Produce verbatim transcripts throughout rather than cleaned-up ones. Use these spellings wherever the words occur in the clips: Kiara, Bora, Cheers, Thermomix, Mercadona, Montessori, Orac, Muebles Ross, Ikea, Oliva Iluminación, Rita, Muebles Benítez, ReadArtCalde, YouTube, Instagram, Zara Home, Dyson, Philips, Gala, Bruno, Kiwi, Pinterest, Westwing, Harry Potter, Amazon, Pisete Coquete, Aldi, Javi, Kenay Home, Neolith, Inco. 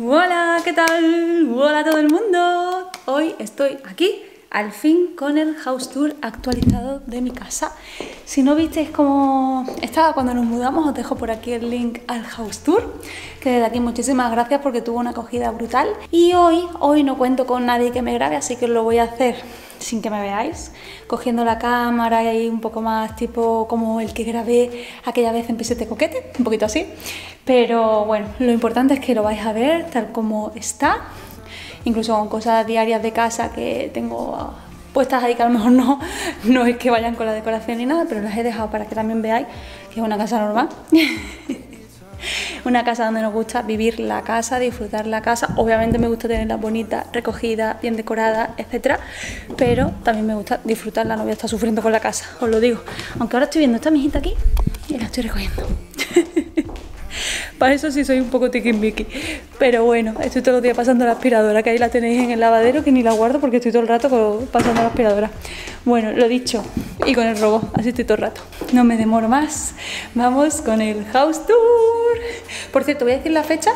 Hola, ¿qué tal? Hola a todo el mundo. Hoy estoy aquí al fin con el house tour actualizado de mi casa. Si no visteis cómo estaba cuando nos mudamos, os dejo por aquí el link al house tour, que desde aquí muchísimas gracias porque tuvo una acogida brutal. Y hoy, hoy no cuento con nadie que me grabe, así que lo voy a hacer sin que me veáis, cogiendo la cámara y un poco más tipo como el que grabé aquella vez en Pisete Coquete, un poquito así. Pero bueno, lo importante es que lo vais a ver tal como está, incluso con cosas diarias de casa que tengo puestas ahí, que a lo mejor no, no es que vayan con la decoración ni nada, pero las he dejado para que también veáis que es una casa normal. Una casa donde nos gusta vivir la casa, disfrutar la casa. Obviamente me gusta tenerla bonita, recogida, bien decorada, etcétera, pero también me gusta disfrutarla, no voy a estar sufriendo con la casa, os lo digo. Aunque ahora estoy viendo esta mijita aquí y la estoy recogiendo. Para eso sí soy un poco tiquismiqui. Pero bueno, estoy todos los días pasando la aspiradora, que ahí la tenéis en el lavadero, que ni la guardo porque estoy todo el rato pasando la aspiradora. Bueno, lo dicho, y con el robot, así estoy todo el rato. No me demoro más, vamos con el house tour. Por cierto, voy a decir la fecha,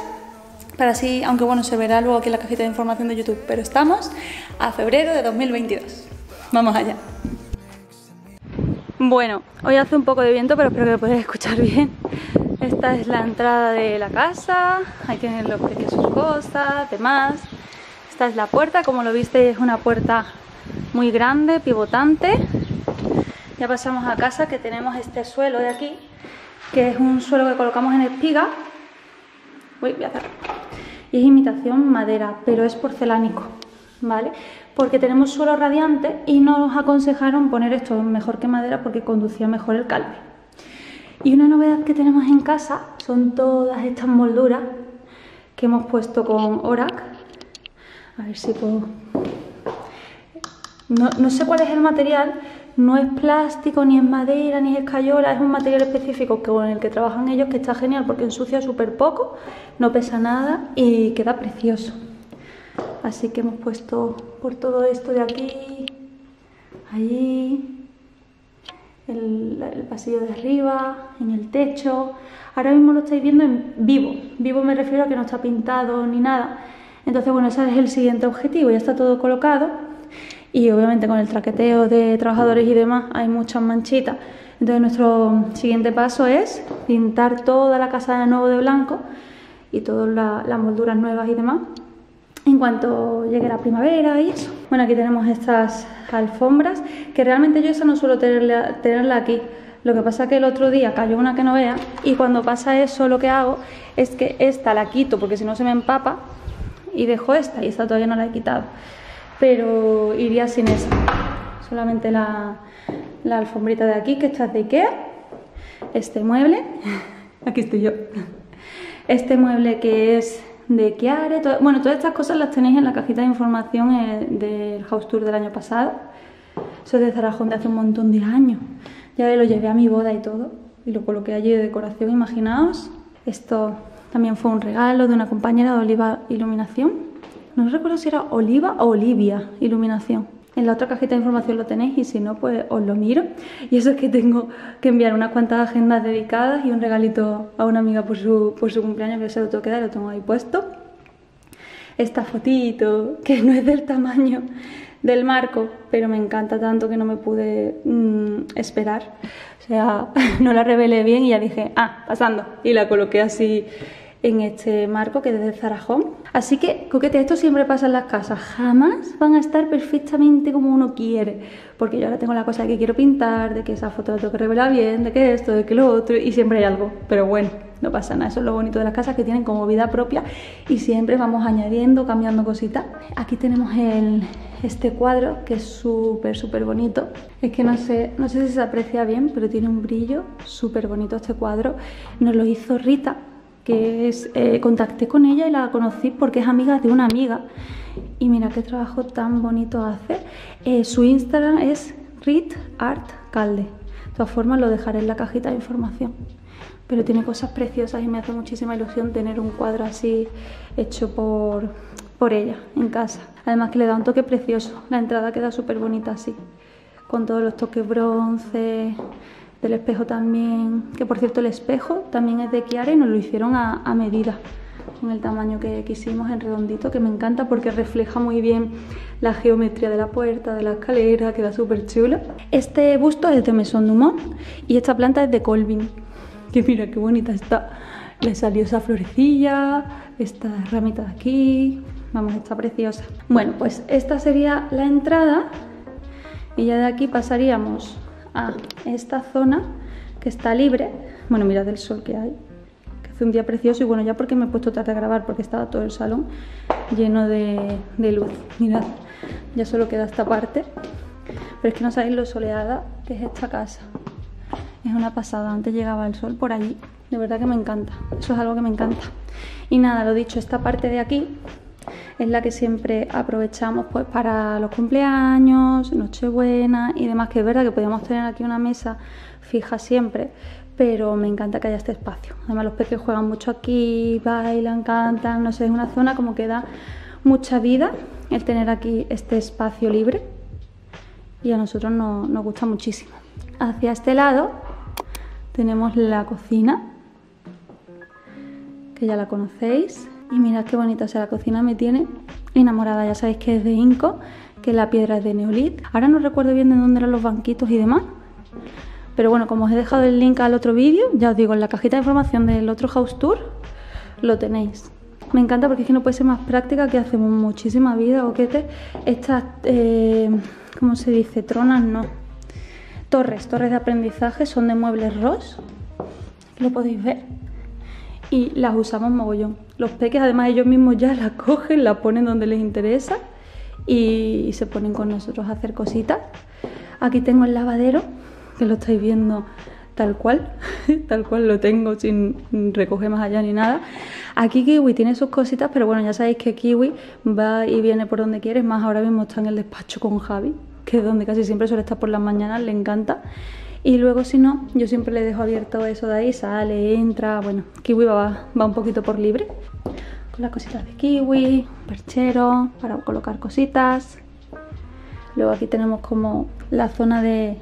para así, aunque bueno, se verá luego aquí en la cajita de información de YouTube, pero estamos a febrero de dos mil veintidós. Vamos allá. Bueno, hoy hace un poco de viento, pero espero que lo podáis escuchar bien. Esta es la entrada de la casa, ahí tienen lo que es sus cosas, demás. Esta es la puerta, como lo viste es una puerta muy grande, pivotante. Ya pasamos a casa, que tenemos este suelo de aquí, que es un suelo que colocamos en espiga. Uy, voy a hacer. Y es imitación madera, pero es porcelánico, ¿vale? Porque tenemos suelo radiante y nos aconsejaron poner esto mejor que madera porque conducía mejor el calde. Y una novedad que tenemos en casa son todas estas molduras que hemos puesto con Orac. A ver si puedo... No, no sé cuál es el material, no es plástico, ni es madera, ni es escayola, es un material específico que, con el que trabajan ellos, que está genial porque ensucia súper poco, no pesa nada y queda precioso. Así que hemos puesto por todo esto de aquí, allí... El, el pasillo de arriba, en el techo. Ahora mismo lo estáis viendo en vivo. Vivo me refiero a que no está pintado ni nada. Entonces, bueno, ese es el siguiente objetivo. Ya está todo colocado. Y obviamente con el traqueteo de trabajadores y demás hay muchas manchitas. Entonces nuestro siguiente paso es pintar toda la casa de nuevo de blanco y todas la, las molduras nuevas y demás, en cuanto llegue la primavera y eso. Bueno, aquí tenemos estas alfombras, que realmente yo esa no suelo tenerla, tenerla aquí. Lo que pasa es que el otro día cayó una que no vea, y cuando pasa eso lo que hago es que esta la quito, porque si no se me empapa, y dejo esta, y esta todavía no la he quitado. Pero iría sin esa. Solamente la, la alfombrita de aquí, que esta es de Ikea. Este mueble, aquí estoy yo. Este mueble que es... de Kiara, todo, bueno, todas estas cosas las tenéis en la cajita de información eh, del house tour del año pasado. Eso es de Zarajón de hace un montón de años. Ya lo llevé a mi boda y todo, y lo coloqué allí de decoración, imaginaos. Esto también fue un regalo de una compañera de Oliva Iluminación. No recuerdo si era Oliva o Olivia Iluminación. En la otra cajita de información lo tenéis y si no, pues os lo miro. Y eso es que tengo que enviar unas cuantas agendas dedicadas y un regalito a una amiga por su, por su cumpleaños, que se lo tengo que dar, lo tengo ahí puesto. Esta fotito, que no es del tamaño del marco, pero me encanta tanto que no me pude mmm, esperar. O sea, no la revelé bien y ya dije, ah, pasando. Y la coloqué así en este marco que es de Zara Home. Así que, coquete, esto siempre pasa en las casas, jamás van a estar perfectamente como uno quiere, porque yo ahora tengo la cosa de que quiero pintar, de que esa foto la tengo que revelar bien, de que esto, de que lo otro, y siempre hay algo, pero bueno, no pasa nada. Eso es lo bonito de las casas, que tienen como vida propia y siempre vamos añadiendo, cambiando cositas. Aquí tenemos el, este cuadro que es súper súper bonito. Es que no sé, no sé si se aprecia bien, pero tiene un brillo súper bonito este cuadro. Nos lo hizo Rita, que es, eh, contacté con ella y la conocí porque es amiga de una amiga, y mira qué trabajo tan bonito hace. Eh, su Instagram es ReadArtCalde, de todas formas lo dejaré en la cajita de información, pero tiene cosas preciosas y me hace muchísima ilusión tener un cuadro así hecho por, por ella en casa, además que le da un toque precioso. La entrada queda súper bonita así, con todos los toques bronce del espejo también, que por cierto el espejo también es de Kiara y nos lo hicieron a, a medida. con el tamaño que quisimos, en redondito, que me encanta porque refleja muy bien la geometría de la puerta, de la escalera, queda súper chulo. Este busto es de Maison Dumont y esta planta es de Colvin, que mira qué bonita está. Le salió esa florecilla, esta ramita de aquí, vamos, está preciosa. Bueno, pues esta sería la entrada y ya de aquí pasaríamos a esta zona que está libre. Bueno, mirad el sol que hay, que hace un día precioso. Y bueno, ya porque me he puesto tarde a grabar, porque estaba todo el salón lleno de, de luz. Mirad, ya solo queda esta parte, pero es que no sabéis lo soleada que es esta casa. Es una pasada, antes llegaba el sol por allí. De verdad que me encanta, eso es algo que me encanta. Y nada, lo dicho, esta parte de aquí es la que siempre aprovechamos pues para los cumpleaños, Nochebuena y demás, que es verdad que podíamos tener aquí una mesa fija siempre, pero me encanta que haya este espacio. Además los peques juegan mucho aquí, bailan, cantan, no sé, es una zona como que da mucha vida el tener aquí este espacio libre y a nosotros no, nos gusta muchísimo. Hacia este lado tenemos la cocina, que ya la conocéis. Y mirad qué bonita, o sea, la cocina me tiene enamorada. Ya sabéis que es de Inco, que la piedra es de Neolith. Ahora no recuerdo bien de dónde eran los banquitos y demás, pero bueno, como os he dejado el link al otro vídeo, ya os digo, en la cajita de información del otro house tour lo tenéis. Me encanta porque es que no puede ser más práctica, que hacemos muchísima vida, boquete. Estas, eh, ¿cómo se dice? Tronas, no. Torres, torres de aprendizaje, son de Muebles Ross, lo podéis ver. Y las usamos mogollón. Los peques además ellos mismos ya las cogen, las ponen donde les interesa y se ponen con nosotros a hacer cositas. Aquí tengo el lavadero, que lo estáis viendo tal cual, tal cual lo tengo sin recoger más allá ni nada. Aquí Kiwi tiene sus cositas, pero bueno, ya sabéis que Kiwi va y viene por donde quiere. Más ahora mismo está en el despacho con Javi, que es donde casi siempre suele estar por las mañanas, le encanta. Y luego si no, yo siempre le dejo abierto eso de ahí, sale, entra, bueno, Kiwi va, va un poquito por libre. Con las cositas de Kiwi, perchero, para colocar cositas. Luego aquí tenemos como la zona de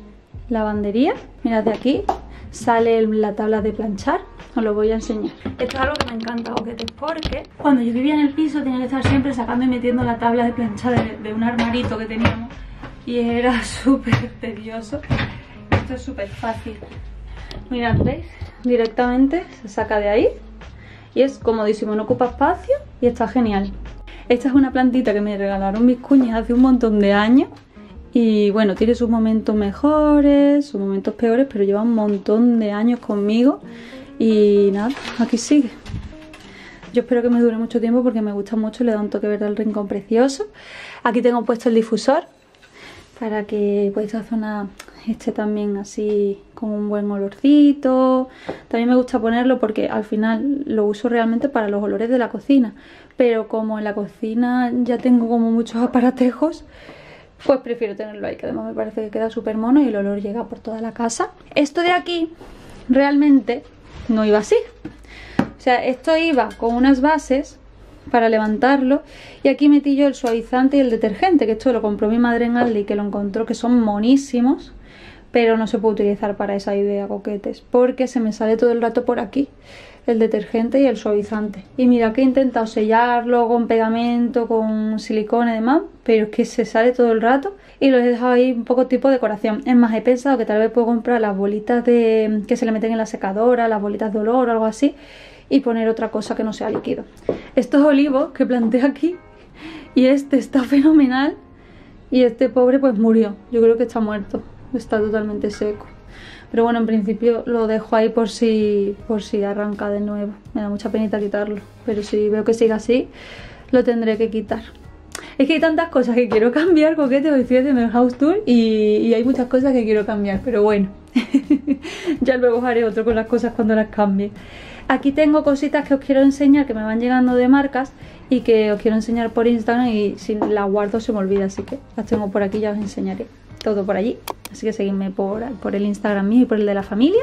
lavandería. Mirad, de aquí sale la tabla de planchar, os lo voy a enseñar. Esto es algo que me encanta, boquete, porque cuando yo vivía en el piso tenía que estar siempre sacando y metiendo la tabla de planchar de, de un armarito que teníamos y era súper tedioso. Esto es súper fácil. Mirad, ¿veis? Directamente se saca de ahí y es comodísimo, no ocupa espacio y está genial. Esta es una plantita que me regalaron mis cuñas hace un montón de años y bueno, tiene sus momentos mejores, sus momentos peores, pero lleva un montón de años conmigo y nada, aquí sigue. Yo espero que me dure mucho tiempo porque me gusta mucho, le da un toque verde al rincón precioso. Aquí tengo puesto el difusor para que pues esta zona esté también así con un buen olorcito. También me gusta ponerlo porque al final lo uso realmente para los olores de la cocina, pero como en la cocina ya tengo como muchos aparatejos, pues prefiero tenerlo ahí, que además me parece que queda súper mono y el olor llega por toda la casa. Esto de aquí realmente no iba así, o sea, esto iba con unas bases para levantarlo y aquí metí yo el suavizante y el detergente, que esto lo compró mi madre en Aldi, que lo encontró, que son monísimos, pero no se puede utilizar para esa idea, coquetes, porque se me sale todo el rato por aquí el detergente y el suavizante. Y mira que he intentado sellarlo con pegamento, con silicona y demás, pero es que se sale todo el rato y lo he dejado ahí un poco tipo decoración. Es más, he pensado que tal vez puedo comprar las bolitas de que se le meten en la secadora, las bolitas de olor o algo así, y poner otra cosa que no sea líquido. Estos olivos que planté aquí, y este está fenomenal y este pobre pues murió. Yo creo que está muerto, está totalmente seco. Pero bueno, en principio lo dejo ahí por si, por si arranca de nuevo. Me da mucha penita quitarlo, pero si veo que sigue así lo tendré que quitar. Es que hay tantas cosas que quiero cambiar, coquete, hoy fíjate en el house tour y, y hay muchas cosas que quiero cambiar, pero bueno, ya luego haré otro con las cosas cuando las cambie. Aquí tengo cositas que os quiero enseñar, que me van llegando de marcas y que os quiero enseñar por Instagram, y si las guardo se me olvida, así que las tengo por aquí, ya os enseñaré todo por allí. Así que seguidme por, por el Instagram mío y por el de la familia.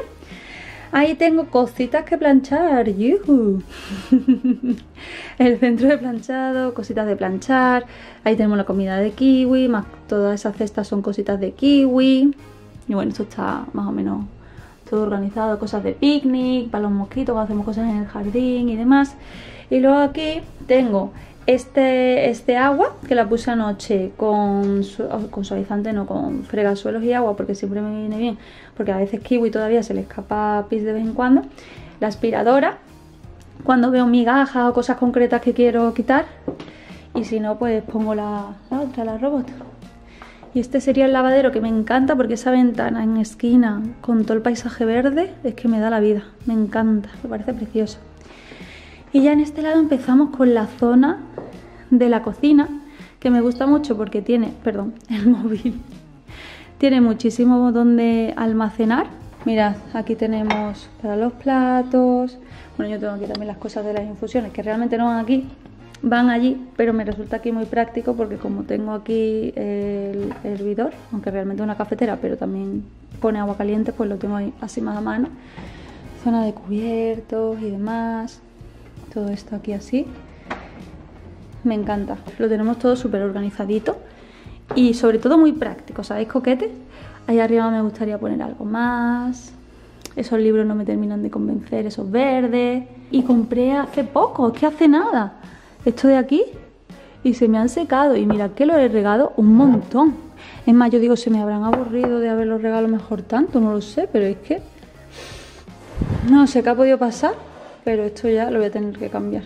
Ahí tengo cositas que planchar, yuhu. El centro de planchado, cositas de planchar. Ahí tenemos la comida de Kiwi, más todas esas cestas son cositas de Kiwi. Y bueno, esto está más o menos todo organizado, cosas de picnic, para los mosquitos, hacemos cosas en el jardín y demás. Y luego aquí tengo este, este agua que la puse anoche con, su, con suavizante, no, con fregasuelos y agua, porque siempre me viene bien, porque a veces Kiwi todavía se le escapa pis de vez en cuando. La aspiradora, cuando veo migajas o cosas concretas que quiero quitar, y si no, pues pongo la, la otra, la robot. Y este sería el lavadero, que me encanta porque esa ventana en esquina con todo el paisaje verde es que me da la vida, me encanta, me parece precioso. Y ya en este lado empezamos con la zona de la cocina, que me gusta mucho porque tiene, perdón, el móvil, tiene muchísimo donde almacenar. Mirad, aquí tenemos para los platos, bueno, yo tengo aquí también las cosas de las infusiones, que realmente no van aquí, van allí, pero me resulta aquí muy práctico porque como tengo aquí el hervidor, aunque realmente es una cafetera, pero también pone agua caliente, pues lo tengo ahí así más a mano. Zona de cubiertos y demás, todo esto aquí así, me encanta, lo tenemos todo súper organizadito y sobre todo muy práctico, ¿sabéis, coquetes? Ahí arriba me gustaría poner algo más. Esos libros no me terminan de convencer, esos verdes. Y compré hace poco, es que hace nada, esto de aquí, y se me han secado, y mirad que lo he regado un montón. Es más, yo digo, se me habrán aburrido de haberlo regado mejor tanto, no lo sé, pero es que no sé qué ha podido pasar, pero esto ya lo voy a tener que cambiar.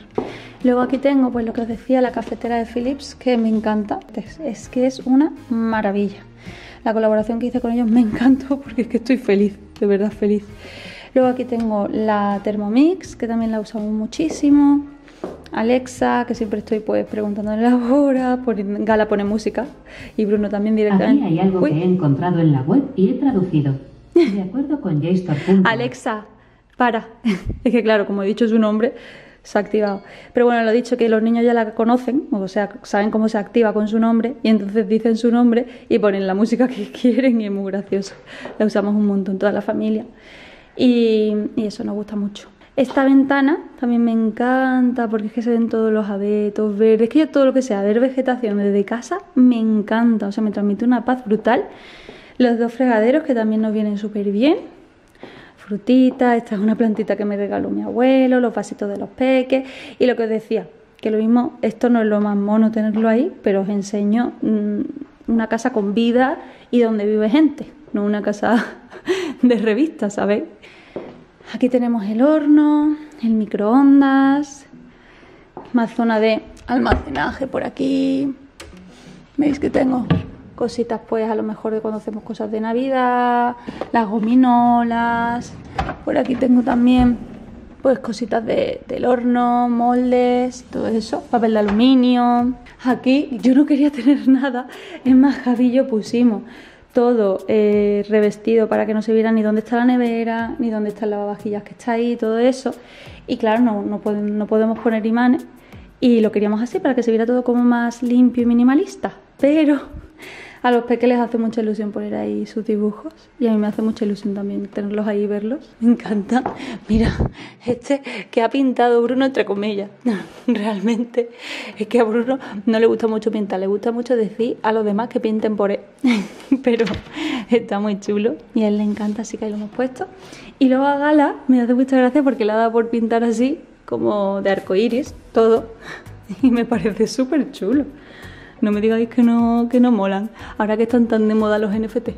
Luego aquí tengo, pues lo que os decía, la cafetera de Philips, que me encanta, es, es que es una maravilla. La colaboración que hice con ellos me encantó porque es que estoy feliz, de verdad feliz. Luego aquí tengo la Thermomix, que también la usamos muchísimo. Alexa, que siempre estoy pues preguntándole la hora, Gala pone música y Bruno también directamente. Aquí hay algo Uy. que he encontrado en la web y he traducido. De acuerdo con Jason. Alexa, para. Es que claro, como he dicho su nombre, se ha activado. Pero bueno, lo he dicho, que los niños ya la conocen, o sea, saben cómo se activa con su nombre, y entonces dicen su nombre y ponen la música que quieren, y es muy gracioso. La usamos un montón, toda la familia. Y, y eso nos gusta mucho. Esta ventana también me encanta porque es que se ven todos los abetos verdes. Es que yo todo lo que sea ver vegetación desde casa me encanta, o sea, me transmite una paz brutal. Los dos fregaderos, que también nos vienen súper bien. Frutitas, esta es una plantita que me regaló mi abuelo, los vasitos de los peques. Y lo que os decía, que lo mismo, esto no es lo más mono tenerlo ahí, pero os enseño una casa con vida y donde vive gente, no una casa de revista, ¿sabéis? Aquí tenemos el horno, el microondas, más zona de almacenaje por aquí. ¿Veis que tengo cositas, pues a lo mejor de cuando hacemos cosas de Navidad, las gominolas? Por aquí tengo también pues cositas de, del horno, moldes, todo eso, papel de aluminio. Aquí yo no quería tener nada, es más, Javi y yo pusimos todo eh, revestido para que no se viera ni dónde está la nevera, ni dónde está el lavavajillas que está ahí, todo eso. Y claro, no, no, pod- no podemos poner imanes, y lo queríamos así para que se viera todo como más limpio y minimalista, pero a los peques les hace mucha ilusión poner ahí sus dibujos, y a mí me hace mucha ilusión también tenerlos ahí y verlos. Me encanta. Mira, este que ha pintado Bruno, entre comillas. Realmente es que a Bruno no le gusta mucho pintar, le gusta mucho decir a los demás que pinten por él. Pero está muy chulo y a él le encanta, así que ahí lo hemos puesto. Y luego a Gala me hace mucha gracia porque le ha dado por pintar así, como de arcoiris, todo. Y me parece súper chulo. No me digáis que no, que no molan. Ahora que están tan de moda los N F T.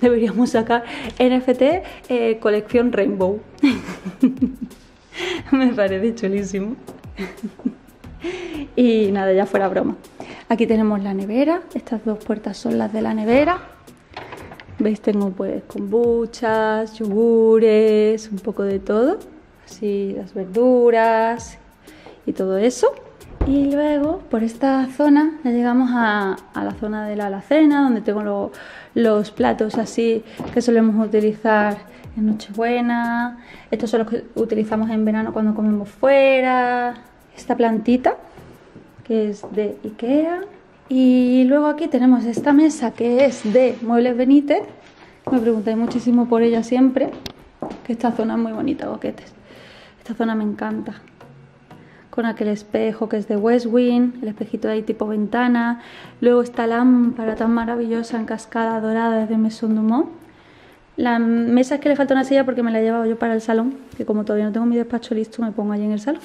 Deberíamos sacar N F T eh, colección Rainbow. Me parece chulísimo. Y nada, ya fuera broma. Aquí tenemos la nevera. Estas dos puertas son las de la nevera. ¿Veis? Tengo pues kombuchas, yogures, un poco de todo. Así las verduras y todo eso. Y luego por esta zona ya llegamos a, a la zona de la alacena, donde tengo lo, los platos así que solemos utilizar en Nochebuena. Estos son los que utilizamos en verano cuando comemos fuera. Esta plantita que es de Ikea. Y luego aquí tenemos esta mesa que es de Muebles Benítez. Me preguntáis muchísimo por ella siempre, que esta zona es muy bonita, coquetes. Esta zona me encanta, con aquel espejo que es de Westwing, el espejito ahí tipo ventana. Luego esta lámpara tan maravillosa en cascada dorada de Maison Dumont. La mesa es que le falta una silla porque me la he llevado yo para el salón, que como todavía no tengo mi despacho listo, me pongo allí en el salón.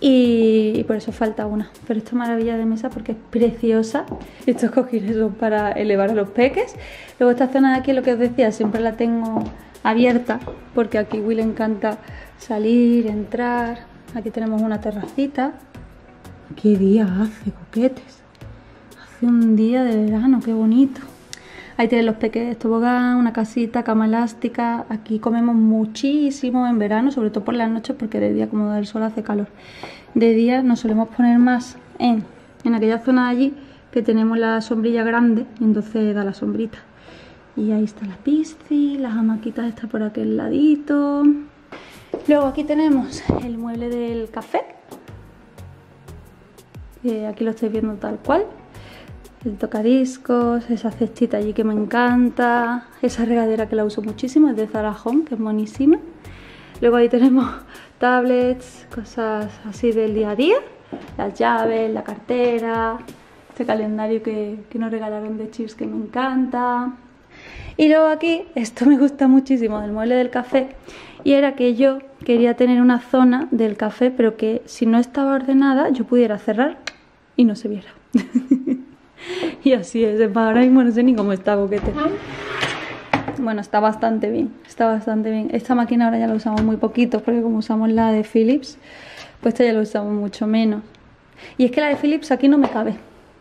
y, y por eso falta una. Pero esta maravilla de mesa porque es preciosa. Estos cojines son para elevar a los peques. Luego esta zona de aquí, lo que os decía, siempre la tengo abierta porque a Kiwi le encanta salir, entrar. Aquí tenemos una terracita. ¿Qué día hace, coquetes? Hace un día de verano, qué bonito. Ahí tienen los pequeños tobogán, una casita, cama elástica. Aquí comemos muchísimo en verano, sobre todo por las noches, porque de día, como el sol hace calor, de día nos solemos poner más en, en aquella zona de allí que tenemos la sombrilla grande y entonces da la sombrita. Y ahí está la piscina, las hamaquitas están por aquel ladito. Luego aquí tenemos el mueble del café. Eh, aquí lo estáis viendo tal cual. El tocadiscos, esa cestita allí que me encanta, esa regadera que la uso muchísimo, es de Zara Home, que es buenísima. Luego ahí tenemos tablets, cosas así del día a día, las llaves, la cartera, este calendario que, que nos regalaron de Chips que me encanta. Y luego aquí, esto me gusta muchísimo del mueble del café, y era que yo quería tener una zona del café, pero que si no estaba ordenada yo pudiera cerrar y no se viera. Y así es, ahora mismo no sé ni cómo está, coquete. Bueno, está bastante bien, está bastante bien. Esta máquina ahora ya la usamos muy poquito, porque como usamos la de Philips, pues esta ya la usamos mucho menos. Y es que la de Philips aquí no me cabe.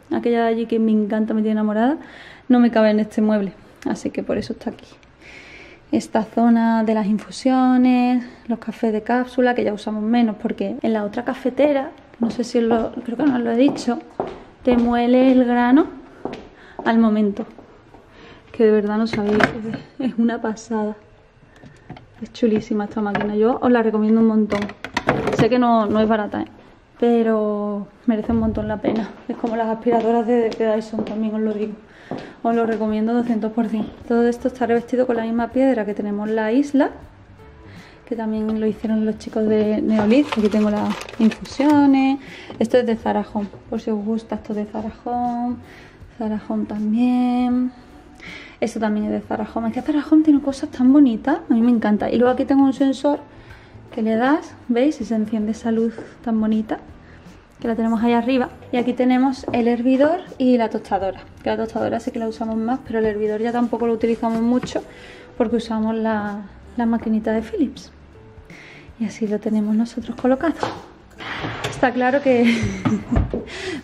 Aquella de allí que me encanta, me tiene enamorada, no me cabe en este mueble. Así que por eso está aquí. Esta zona de las infusiones, los cafés de cápsula, que ya usamos menos, porque en la otra cafetera, no sé si os lo, creo que no os lo he dicho, te muele el grano al momento, que de verdad no sabéis, es una pasada. Es chulísima esta máquina, yo os la recomiendo un montón. Sé que no, no es barata, ¿eh? Pero merece un montón la pena. Es como las aspiradoras de, de Dyson, también os lo digo. Os lo recomiendo doscientos por ciento. Todo esto está revestido con la misma piedra que tenemos la isla, que también lo hicieron los chicos de Neolith. Aquí tengo las infusiones. Esto es de Zarajón, por si os gusta, esto de Zarajón. Zarajón también. Esto también es de Zarajón. Es que Zarajón tiene cosas tan bonitas, a mí me encanta. Y luego aquí tengo un sensor que le das, ¿veis? Y se enciende esa luz tan bonita, que la tenemos ahí arriba. Y aquí tenemos el hervidor y la tostadora, que la tostadora sí que la usamos más, pero el hervidor ya tampoco lo utilizamos mucho porque usamos la... la maquinita de Philips. Y así lo tenemos nosotros colocado. Está claro que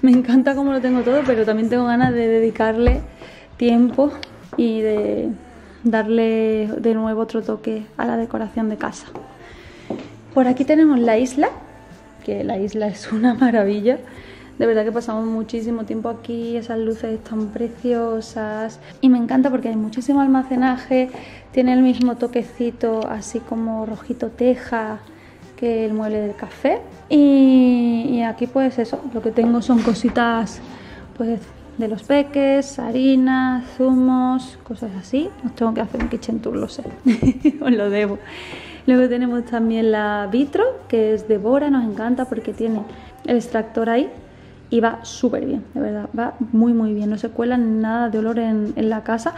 me encanta cómo lo tengo todo, pero también tengo ganas de dedicarle tiempo y de darle de nuevo otro toque a la decoración de casa. Por aquí tenemos la isla, que la isla es una maravilla. De verdad que pasamos muchísimo tiempo aquí, esas luces tan preciosas. Y me encanta porque hay muchísimo almacenaje, tiene el mismo toquecito así como rojito teja que el mueble del café. Y, y aquí pues eso, lo que tengo son cositas pues de los peques, harinas, zumos, cosas así. Nos tengo que hacer un kitchen tour, lo sé, os lo debo. Luego tenemos también la vitro, que es de Bora, nos encanta porque tiene el extractor ahí. Y va súper bien, de verdad, va muy muy bien, no se cuela nada de olor en, en la casa.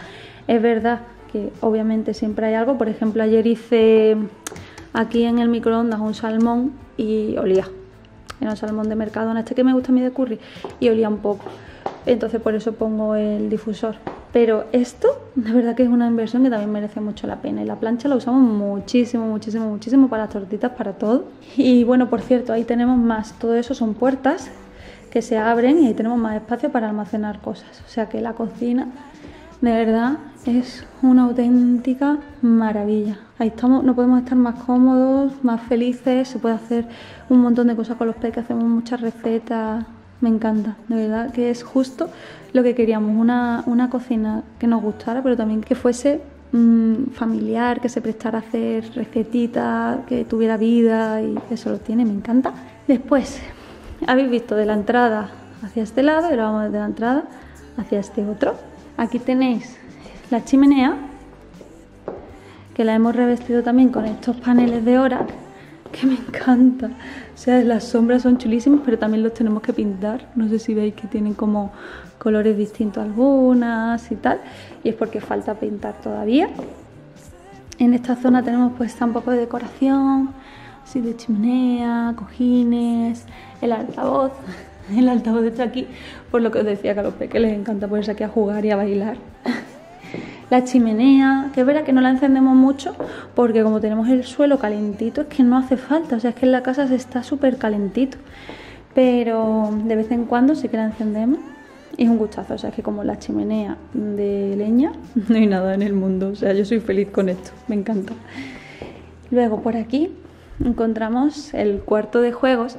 Es verdad que obviamente siempre hay algo, por ejemplo ayer hice aquí en el microondas un salmón y olía. Era un salmón de Mercadona, este que me gusta a mí de curry, y olía un poco. Entonces por eso pongo el difusor. Pero esto, de verdad que es una inversión que también merece mucho la pena. Y la plancha la usamos muchísimo, muchísimo, muchísimo para las tortitas, para todo. Y bueno, por cierto, ahí tenemos más, todo eso son puertas que se abren y ahí tenemos más espacio para almacenar cosas. O sea que la cocina de verdad es una auténtica maravilla. Ahí estamos, no podemos estar más cómodos, más felices, se puede hacer un montón de cosas con los peques, hacemos muchas recetas. Me encanta, de verdad que es justo lo que queríamos, una, una cocina que nos gustara, pero también que fuese mmm, familiar, que se prestara a hacer recetitas, que tuviera vida, y eso lo tiene, me encanta. Después, habéis visto de la entrada hacia este lado y ahora vamos desde la entrada hacia este otro. Aquí tenéis la chimenea, que la hemos revestido también con estos paneles de Orac, que me encanta. O sea, las sombras son chulísimas, pero también los tenemos que pintar. No sé si veis que tienen como colores distintos algunas y tal, y es porque falta pintar todavía. En esta zona tenemos pues un poco de decoración. sí, de chimenea, cojines, el altavoz. El altavoz está aquí, por lo que os decía, que a los pequeños les encanta ponerse aquí a jugar y a bailar. La chimenea, que es verdad que no la encendemos mucho porque como tenemos el suelo calentito es que no hace falta, o sea, es que en la casa se está súper calentito. Pero de vez en cuando sí que la encendemos y es un gustazo, o sea, es que como la chimenea de leña no hay nada en el mundo, o sea, yo soy feliz con esto, me encanta. Luego por aquí encontramos el cuarto de juegos,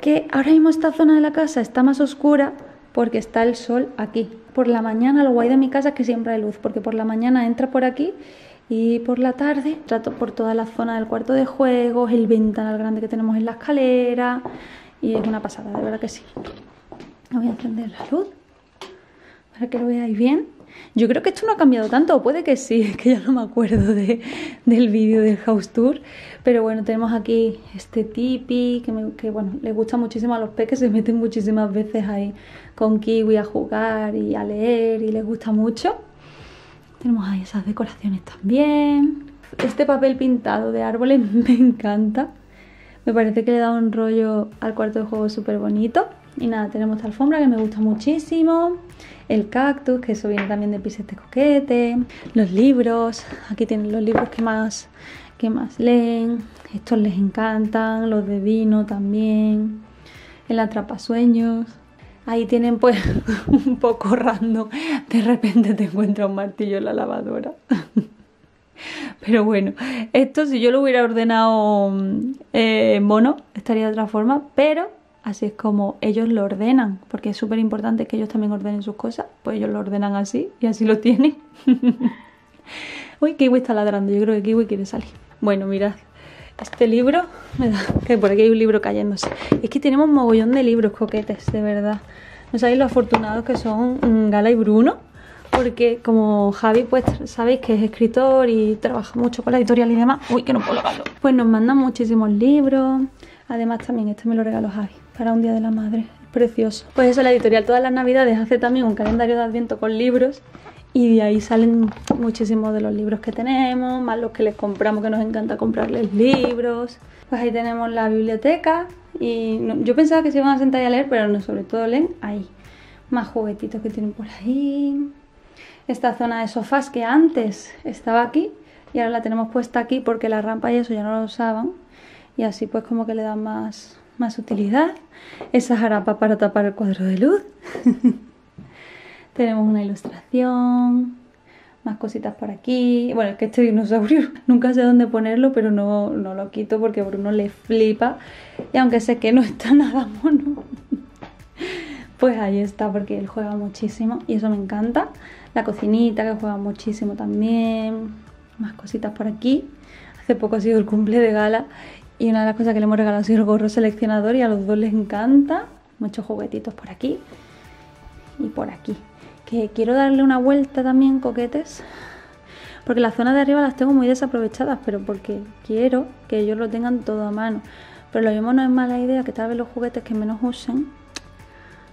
que ahora mismo esta zona de la casa está más oscura porque está el sol aquí. Por la mañana, lo guay de mi casa es que siempre hay luz, porque por la mañana entra por aquí y por la tarde trato por toda la zona del cuarto de juegos, el ventanal grande que tenemos en la escalera, y es una pasada, de verdad que sí. Voy a encender la luz para que lo veáis bien. Yo creo que esto no ha cambiado tanto, o puede que sí, es que ya no me acuerdo de, del vídeo del house tour. Pero bueno, tenemos aquí este tipi, que, me, que bueno, le gusta muchísimo a los peques, se meten muchísimas veces ahí con Kiwi a jugar y a leer y les gusta mucho. Tenemos ahí esas decoraciones también. Este papel pintado de árboles me encanta, me parece que le da un rollo al cuarto de juego súper bonito. Y nada, tenemos esta alfombra que me gusta muchísimo, el cactus, que eso viene también de Pisete Coquete, los libros, aquí tienen los libros que más, que más leen, estos les encantan, los de vino también, el atrapasueños. Ahí tienen pues un poco random, de repente te encuentras un martillo en la lavadora. Pero bueno, esto si yo lo hubiera ordenado eh, mono, estaría de otra forma, pero así es como ellos lo ordenan, porque es súper importante que ellos también ordenen sus cosas, pues ellos lo ordenan así y así lo tienen. Uy, Kiwi está ladrando, yo creo que Kiwi quiere salir. Bueno, mirad, este libro, me da que por aquí hay un libro cayéndose. Es que tenemos un mogollón de libros coquetes, de verdad. No sabéis lo afortunados que son Gala y Bruno, porque como Javi, pues sabéis que es escritor y trabaja mucho con la editorial y demás. Uy, que no puedo hablarlo. Pues nos mandan muchísimos libros. Además también este me lo regaló Javi para un día de la madre, es precioso. Pues eso, la editorial todas las navidades hace también un calendario de adviento con libros y de ahí salen muchísimos de los libros que tenemos, más los que les compramos, que nos encanta comprarles libros. Pues ahí tenemos la biblioteca y no, yo pensaba que se iban a sentar y a leer, pero no, sobre todo leen ahí. Más juguetitos que tienen por ahí. Esta zona de sofás que antes estaba aquí y ahora la tenemos puesta aquí porque la rampa y eso ya no lo usaban. Y así pues como que le da más, más utilidad. Esa jarapa para tapar el cuadro de luz. Tenemos una ilustración. Más cositas por aquí. Bueno, es que este dinosaurio nunca sé dónde ponerlo, pero no, no lo quito porque a Bruno le flipa. Y aunque sé que no está nada mono, pues ahí está porque él juega muchísimo y eso me encanta. La cocinita que juega muchísimo también. Más cositas por aquí. Hace poco ha sido el cumple de Gala y una de las cosas que le hemos regalado ha sido el gorro seleccionador y a los dos les encanta. Muchos juguetitos por aquí y por aquí. Que quiero darle una vuelta también, coquetes, porque las zonas de arriba las tengo muy desaprovechadas, pero porque quiero que ellos lo tengan todo a mano. Pero lo mismo no es mala idea, que tal vez los juguetes que menos usen,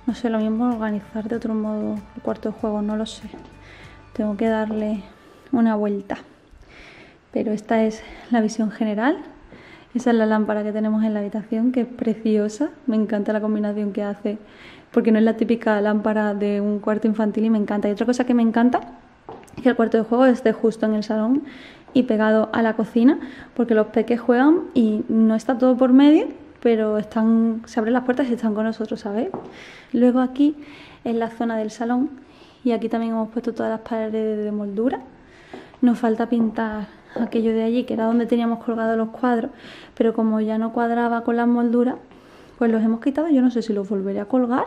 no sé, lo mismo organizar de otro modo el cuarto de juego, no lo sé. Tengo que darle una vuelta. Pero esta es la visión general. Esa es la lámpara que tenemos en la habitación, que es preciosa. Me encanta la combinación que hace, porque no es la típica lámpara de un cuarto infantil y me encanta. Y otra cosa que me encanta es que el cuarto de juego esté justo en el salón y pegado a la cocina, porque los peques juegan y no está todo por medio, pero están, se abren las puertas y están con nosotros, ¿sabéis? Luego aquí es la zona del salón y aquí también hemos puesto todas las paredes de moldura. Nos falta pintar aquello de allí, que era donde teníamos colgados los cuadros, pero como ya no cuadraba con las molduras, pues los hemos quitado. Yo no sé si los volveré a colgar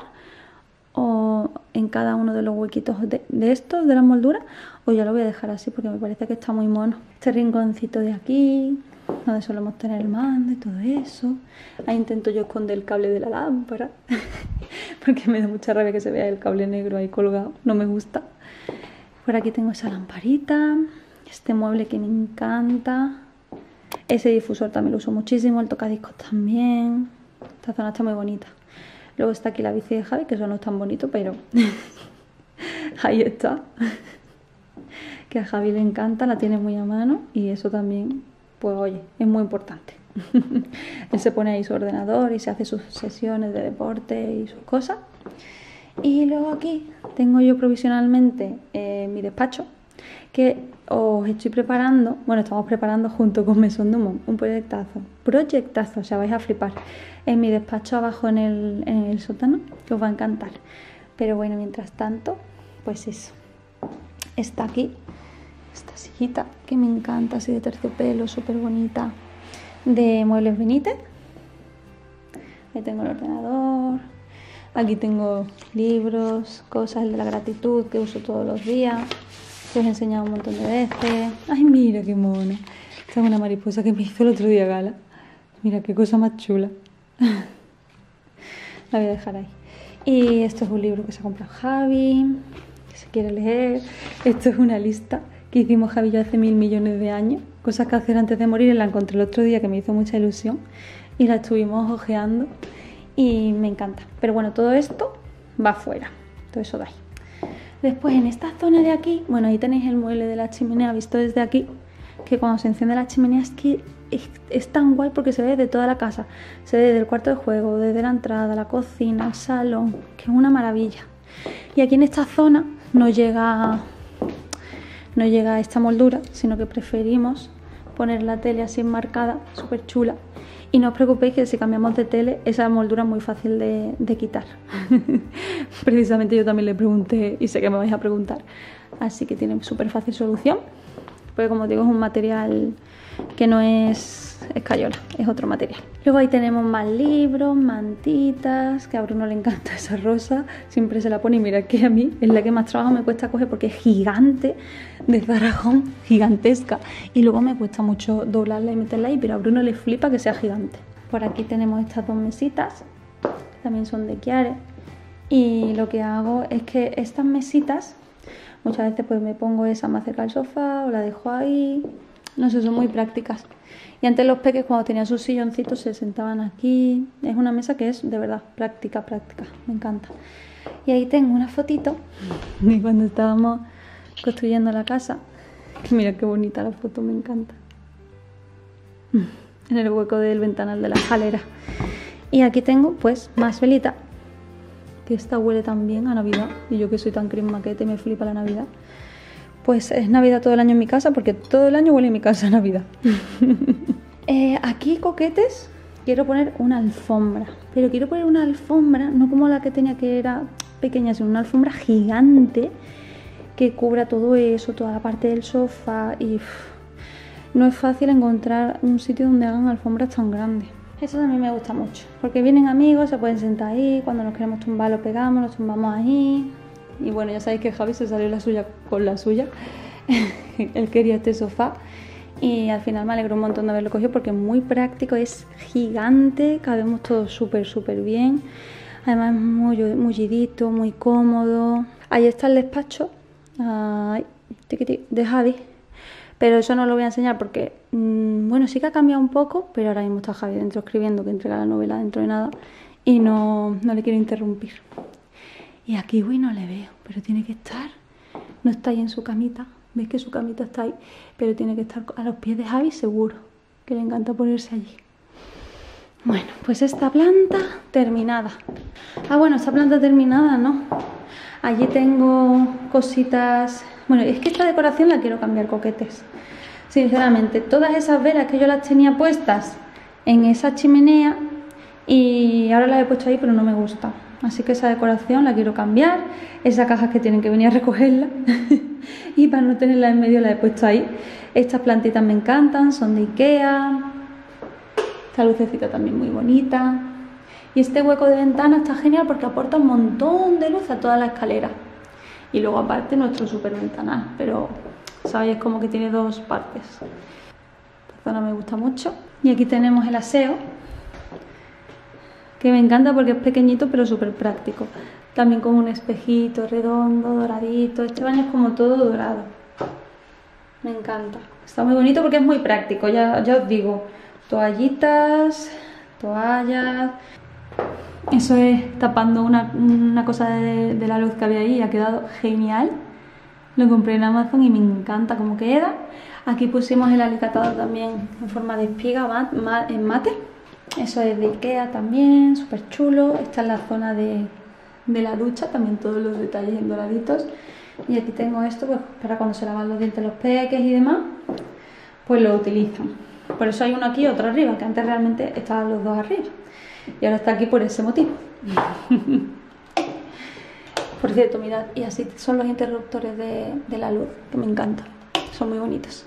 o en cada uno de los huequitos de, de estos, de las molduras, o ya lo voy a dejar así porque me parece que está muy mono. Este rinconcito de aquí, donde solemos tener el mando y todo eso. Ahí intento yo esconder el cable de la lámpara porque me da mucha rabia que se vea el cable negro ahí colgado, no me gusta. Por aquí tengo esa lamparita. Este mueble que me encanta. Ese difusor también lo uso muchísimo. El tocadiscos también. Esta zona está muy bonita. Luego está aquí la bici de Javi, que eso no es tan bonito, pero ahí está. Que a Javi le encanta, la tiene muy a mano. Y eso también, pues oye, es muy importante. Él se pone ahí su ordenador y se hace sus sesiones de deporte y sus cosas. Y luego aquí tengo yo provisionalmente eh, mi despacho, que os estoy preparando, bueno, estamos preparando junto con Maison Dumont un proyectazo, proyectazo, o sea, vais a flipar, en mi despacho abajo en el, en el sótano, que os va a encantar. Pero bueno, mientras tanto, pues eso, está aquí, esta sillita que me encanta, así de terciopelo, súper bonita, de Muebles Benítez. Ahí tengo el ordenador, aquí tengo libros, cosas, el de la gratitud que uso todos los días, que os he enseñado un montón de veces. Ay, mira qué mono, esta es una mariposa que me hizo el otro día Gala, mira qué cosa más chula. La voy a dejar ahí. Y esto es un libro que se ha comprado Javi, que se quiere leer. Esto es una lista que hicimos Javi y yo hace mil millones de años, cosas que hacer antes de morir. La encontré el otro día, que me hizo mucha ilusión, y la estuvimos ojeando y me encanta. Pero bueno, todo esto va fuera, todo eso de ahí. Después, en esta zona de aquí, bueno, ahí tenéis el mueble de la chimenea visto desde aquí, que cuando se enciende la chimenea es que es, es tan guay porque se ve de toda la casa, se ve desde el cuarto de juego, desde la entrada, la cocina, el salón, que es una maravilla. Y aquí en esta zona no llega, no llega esta moldura, sino que preferimos poner la tele así enmarcada, súper chula. Y no os preocupéis que si cambiamos de tele, esa moldura es muy fácil de, de quitar. Precisamente yo también le pregunté y sé que me vais a preguntar. Así que tiene súper fácil solución. Porque como digo, es un material que no es escayola, es otro material. Luego ahí tenemos más libros, mantitas, que a Bruno le encanta esa rosa, siempre se la pone. Y mira que a mí es la que más trabajo me cuesta coger porque es gigante, de Zarajón, gigantesca. Y luego me cuesta mucho doblarla y meterla ahí, pero a Bruno le flipa que sea gigante. Por aquí tenemos estas dos mesitas, que también son de Kiara. Y lo que hago es que estas mesitas, muchas veces pues me pongo esa más cerca del sofá o la dejo ahí. No sé, son muy prácticas. Y antes los peques, cuando tenían sus silloncitos, se sentaban aquí. Es una mesa que es de verdad práctica, práctica. Me encanta. Y ahí tengo una fotito de cuando estábamos construyendo la casa. Mira qué bonita la foto, me encanta. En el hueco del ventanal de la escalera. Y aquí tengo pues más velita, que esta huele tan bien a Navidad, y yo que soy tan crin maquete, me flipa la Navidad. Pues es Navidad todo el año en mi casa, porque todo el año huele en mi casa a Navidad. eh, aquí, coquetes, quiero poner una alfombra, pero quiero poner una alfombra, no como la que tenía, que era pequeña, sino una alfombra gigante que cubra todo eso, toda la parte del sofá, y uff, no es fácil encontrar un sitio donde hagan alfombras tan grandes. Eso también me gusta mucho, porque vienen amigos, se pueden sentar ahí, cuando nos queremos tumbar lo pegamos, nos tumbamos ahí. Y bueno, ya sabéis que Javi se salió la suya con la suya. Él quería este sofá y al final me alegró un montón de haberlo cogido porque es muy práctico, es gigante, cabemos todos súper súper bien. Además es muy mullidito, muy cómodo. Ahí está el despacho de Javi. Pero eso no lo voy a enseñar porque, mmm, bueno, sí que ha cambiado un poco, pero ahora mismo está Javi dentro escribiendo, que entrega la novela dentro de nada, y no, no le quiero interrumpir. Y aquí Kiwi no le veo, pero tiene que estar, no está ahí en su camita, veis que su camita está ahí, pero tiene que estar a los pies de Javi seguro, que le encanta ponerse allí. Bueno, pues esta planta terminada. Ah, bueno, esta planta terminada, ¿no? Allí tengo cositas. Bueno, es que esta decoración la quiero cambiar, coquetes. Sinceramente, todas esas velas que yo las tenía puestas en esa chimenea y ahora las he puesto ahí, pero no me gusta. Así que esa decoración la quiero cambiar. Esas cajas que tienen que venir a recogerla. Y para no tenerlas en medio las he puesto ahí. Estas plantitas me encantan, son de Ikea. Esta lucecita también muy bonita. Y este hueco de ventana está genial porque aporta un montón de luz a toda la escalera. Y luego aparte nuestro super ventanal, pero sabéis, es como que tiene dos partes. Esta zona me gusta mucho. Y aquí tenemos el aseo, que me encanta porque es pequeñito pero súper práctico. También con un espejito redondo, doradito. Este baño es como todo dorado. Me encanta. Está muy bonito porque es muy práctico, ya, ya os digo. Toallitas, toallas. Eso es tapando una, una cosa de, de la luz que había ahí. Ha quedado genial. Lo compré en Amazon y me encanta cómo queda. Aquí pusimos el alicatado también en forma de espiga en mate. Eso es de Ikea también, súper chulo. Esta es la zona de, de la ducha, también todos los detalles en doraditos. Y aquí tengo esto pues para cuando se lavan los dientes los peques y demás, pues lo utilizan. Por eso hay uno aquí y otro arriba, que antes realmente estaban los dos arriba. Y ahora está aquí por ese motivo. Por cierto, mirad, y así son los interruptores de, de la luz, que me encantan. Son muy bonitos.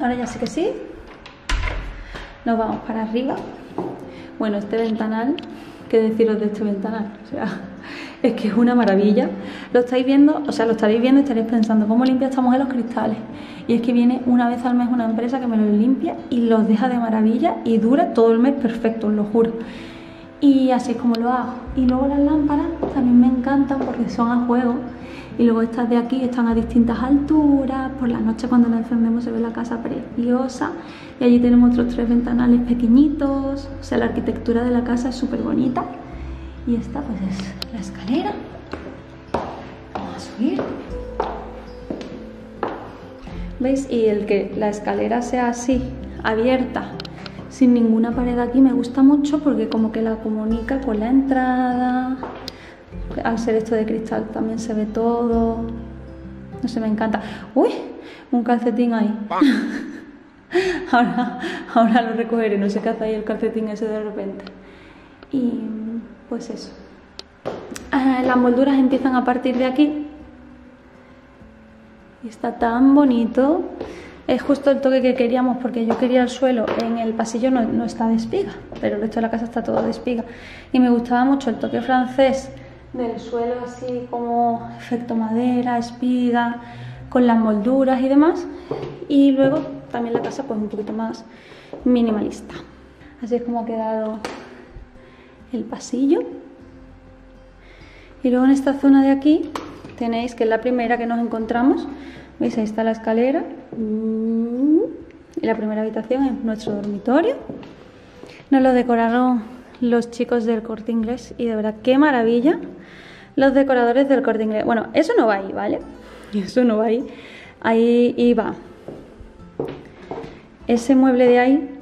Ahora ya sí que sí. Nos vamos para arriba. Bueno, este ventanal, ¿qué deciros de este ventanal? O sea, es que es una maravilla. Lo estáis viendo, o sea, lo estaréis viendo y estaréis pensando, ¿cómo limpia esta mujer los cristales? Y es que viene una vez al mes una empresa que me los limpia y los deja de maravilla y dura todo el mes perfecto, os lo juro. Y así es como lo hago. Y luego las lámparas también me encantan porque son a juego. Y luego estas de aquí están a distintas alturas. Por la noche cuando las encendemos se ve la casa preciosa. Y allí tenemos otros tres ventanales pequeñitos. O sea, la arquitectura de la casa es súper bonita. Y esta pues es la escalera. Vamos a subir. ¿Veis? Y el que la escalera sea así, abierta, sin ninguna pared aquí, me gusta mucho porque como que la comunica con la entrada. Al ser esto de cristal también se ve todo. No sé, me encanta. ¡Uy! Un calcetín ahí. ahora, ahora lo recogeré. No sé qué hace ahí el calcetín ese de repente. Y pues eso. Ah, las molduras empiezan a partir de aquí. Y está tan bonito. Es justo el toque que queríamos porque yo quería el suelo. En el pasillo no, no está de espiga, pero el resto de la casa está todo de espiga. Y me gustaba mucho el toque francés del suelo así como efecto madera, espiga, con las molduras y demás. Y luego también la casa pues un poquito más minimalista. Así es como ha quedado el pasillo. Y luego en esta zona de aquí tenéis, que es la primera que nos encontramos, veis, ahí está la escalera. Y la primera habitación es nuestro dormitorio. Nos lo decoraron los chicos del Corte Inglés y de verdad, qué maravilla. Los decoradores del Corte Inglés. Bueno, eso no va ahí, ¿vale? Eso no va ahí. Ahí iba ese mueble de ahí.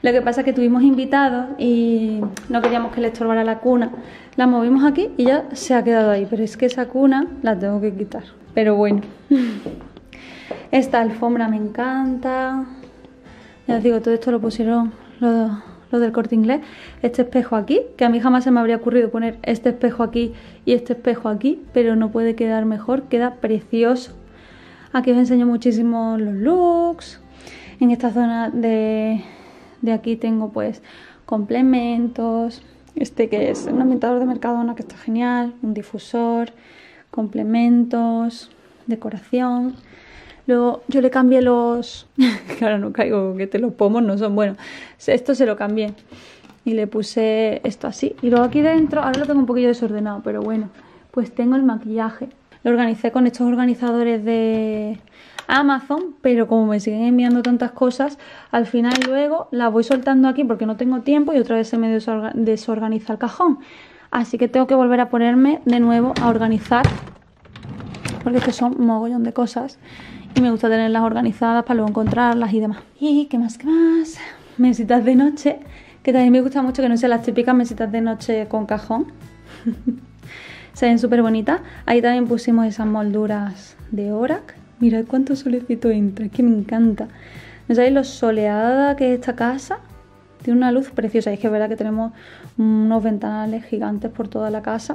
Lo que pasa es que tuvimos invitados y no queríamos que le estorbara la cuna. La movimos aquí y ya se ha quedado ahí. Pero es que esa cuna la tengo que quitar. Pero bueno. Esta alfombra me encanta. Ya os digo, todo esto lo pusieron los, los del Corte Inglés. Este espejo aquí, que a mí jamás se me habría ocurrido poner este espejo aquí y este espejo aquí. Pero no puede quedar mejor, queda precioso. Aquí os enseño muchísimo los looks. En esta zona de... de aquí tengo pues complementos, este que es un ambientador de Mercadona que está genial, un difusor, complementos, decoración. Luego yo le cambié los... claro, no caigo, que te los pomos no son buenos. Esto se lo cambié y le puse esto así. Y luego aquí dentro, ahora lo tengo un poquillo desordenado, pero bueno, pues tengo el maquillaje. Lo organicé con estos organizadores de Amazon, pero como me siguen enviando tantas cosas, al final luego las voy soltando aquí porque no tengo tiempo y otra vez se me desorga- desorganiza el cajón. Así que tengo que volver a ponerme de nuevo a organizar porque es que son mogollón de cosas y me gusta tenerlas organizadas para luego encontrarlas y demás. Y qué más, qué más. Mesitas de noche, que también me gusta mucho que no sean las típicas mesitas de noche con cajón. Se ven súper bonitas. Ahí también pusimos esas molduras de Orac. Mirad cuánto solecito entra, es que me encanta. ¿No sabéis lo soleada que es esta casa? Tiene una luz preciosa. Y es que es verdad que tenemos unos ventanales gigantes por toda la casa.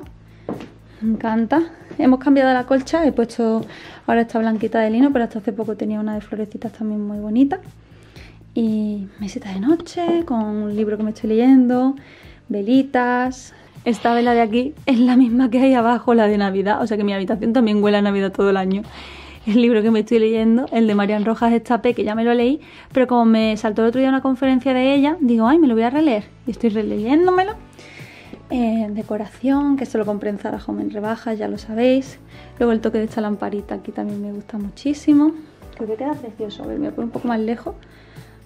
Me encanta. Hemos cambiado la colcha, he puesto ahora esta blanquita de lino, pero hasta hace poco tenía una de florecitas también muy bonita. Y mesita de noche, con un libro que me estoy leyendo, velitas. Esta vela de aquí es la misma que hay abajo, la de Navidad. O sea que mi habitación también huele a Navidad todo el año. El libro que me estoy leyendo, el de Marian Rojas Estapé, que ya me lo leí, pero como me saltó el otro día una conferencia de ella, digo, ay, me lo voy a releer. Y estoy releyéndomelo. Eh, decoración, que esto lo compré en Zara Home en rebajas, ya lo sabéis. Luego el toque de esta lamparita aquí también me gusta muchísimo. Creo que queda precioso. A ver, me voy a poner un poco más lejos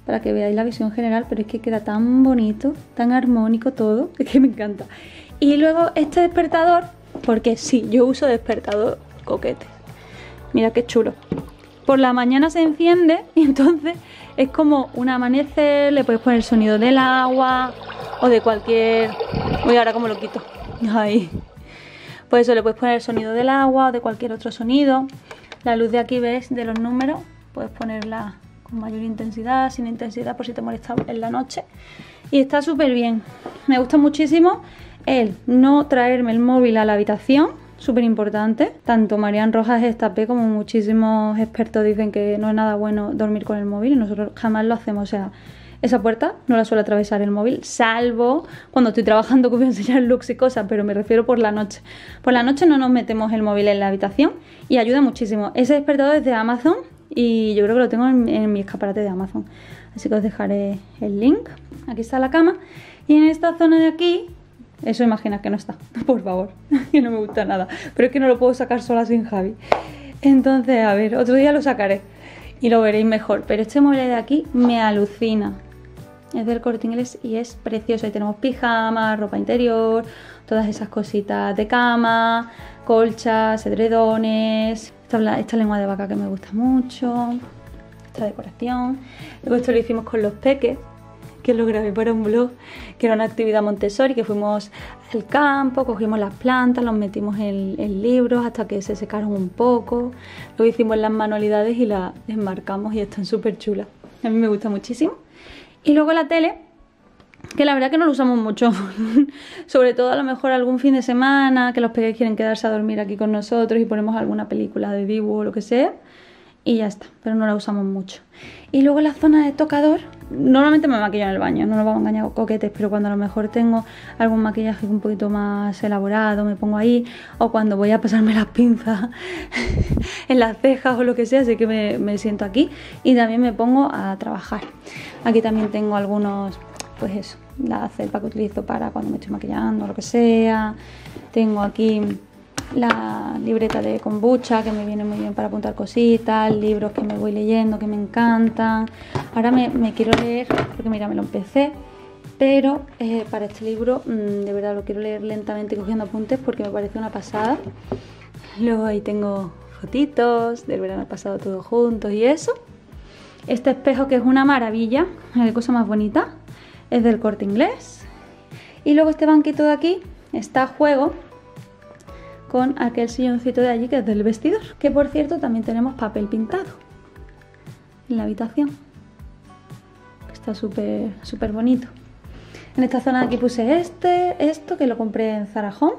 para que veáis la visión general, pero es que queda tan bonito, tan armónico todo, es que me encanta. Y luego este despertador, porque sí, yo uso despertador coquete. Mira qué chulo. por la mañana se enciende y entonces es como un amanecer, le puedes poner el sonido del agua o de cualquier... Uy, ahora como lo quito. Ay. Pues eso, le puedes poner el sonido del agua o de cualquier otro sonido. La luz de aquí, ves, de los números, puedes ponerla con mayor intensidad, sin intensidad, por si te molesta en la noche. Y está súper bien. Me gusta muchísimo el no traerme el móvil a la habitación, súper importante. Tanto Marian Rojas Estapé como muchísimos expertos dicen que no es nada bueno dormir con el móvil, y nosotros jamás lo hacemos. O sea, esa puerta no la suelo atravesar el móvil, salvo cuando estoy trabajando, que voy a enseñar looks y cosas, pero me refiero por la noche. Por la noche no nos metemos el móvil en la habitación y ayuda muchísimo. Ese despertador es de Amazon y yo creo que lo tengo en, en mi escaparate de Amazon. Así que os dejaré el link. Aquí está la cama. Y en esta zona de aquí, eso imagina que no está, por favor, que no me gusta nada. Pero es que no lo puedo sacar sola sin Javi. Entonces, a ver, otro día lo sacaré y lo veréis mejor. Pero este mueble de aquí me alucina. Es del Corte Inglés y es precioso. Ahí tenemos pijamas, ropa interior, todas esas cositas de cama, colchas, edredones. Esta, esta lengua de vaca que me gusta mucho, esta decoración. Luego esto lo hicimos con los peques, que lo grabé para un blog, que era una actividad Montessori, que fuimos al campo, cogimos las plantas, los metimos en, en libros hasta que se secaron un poco. Luego hicimos las manualidades y las enmarcamos y están súper chulas. A mí me gusta muchísimo. Y luego la tele, que la verdad que no lo usamos mucho, sobre todo a lo mejor algún fin de semana, que los peques quieren quedarse a dormir aquí con nosotros y ponemos alguna película de Dibu o lo que sea. Y ya está, pero no la usamos mucho. Y luego la zona de tocador, normalmente me maquillo en el baño, no nos vamos a engañar, coquetes, pero cuando a lo mejor tengo algún maquillaje un poquito más elaborado, me pongo ahí, o cuando voy a pasarme las pinzas en las cejas o lo que sea, así que me, me siento aquí y también me pongo a trabajar. Aquí también tengo algunos, pues eso, la celpa que utilizo para cuando me estoy maquillando o lo que sea. Tengo aquí la libreta de kombucha, que me viene muy bien para apuntar cositas, libros que me voy leyendo, que me encantan. Ahora me, me quiero leer, porque mira, me lo empecé, pero eh, para este libro mmm, de verdad lo quiero leer lentamente cogiendo apuntes porque me parece una pasada. Luego ahí tengo fotitos del verano pasado todos juntos y eso. Este espejo, que es una maravilla, qué cosa más bonita, es del Corte Inglés. Y luego este banquito de aquí está a juego con aquel silloncito de allí, que es del vestidor, que por cierto también tenemos papel pintado en la habitación, está súper súper bonito. En esta zona de aquí puse este, esto que lo compré en Zara Home.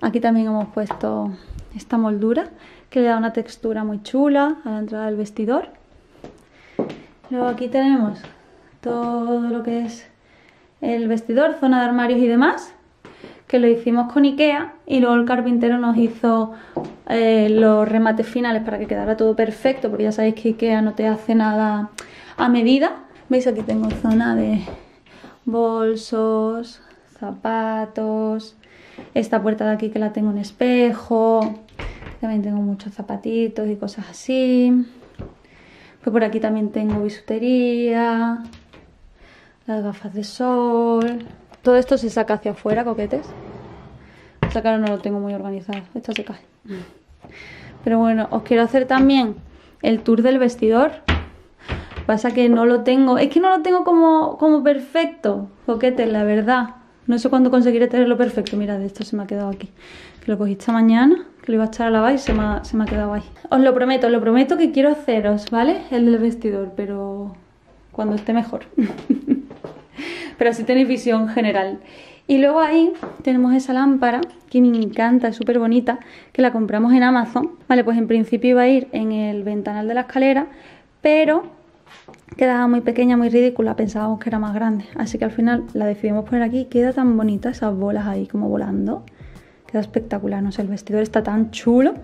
Aquí también hemos puesto esta moldura que le da una textura muy chula a la entrada del vestidor. Luego aquí tenemos todo lo que es el vestidor, zona de armarios y demás, que lo hicimos con Ikea y luego el carpintero nos hizo eh, los remates finales para que quedara todo perfecto, porque ya sabéis que Ikea no te hace nada a medida. Veis, aquí tengo zona de bolsos, zapatos, esta puerta de aquí que la tengo en espejo, también tengo muchos zapatitos y cosas así. Pues por aquí también tengo bisutería, las gafas de sol. Todo esto se saca hacia afuera, coquetes. Esta cara no lo tengo muy organizado. Esta se cae. Pero bueno, os quiero hacer también el tour del vestidor. Pasa que no lo tengo. Es que no lo tengo como, como perfecto, coquetes, la verdad. No sé cuándo conseguiré tenerlo perfecto. Mirad, esto se me ha quedado aquí. Que lo cogí esta mañana, que lo iba a echar a lavar y se me ha, se me ha quedado ahí. Os lo prometo, os lo prometo que quiero haceros, ¿vale? El del vestidor, pero cuando esté mejor. Pero así tenéis visión general. Y luego ahí tenemos esa lámpara que me encanta, es súper bonita, que la compramos en Amazon. Vale, pues en principio iba a ir en el ventanal de la escalera, pero quedaba muy pequeña, muy ridícula, pensábamos que era más grande. Así que al final la decidimos poner aquí y queda tan bonita, esas bolas ahí como volando. Queda espectacular, no sé, el vestidor está tan chulo.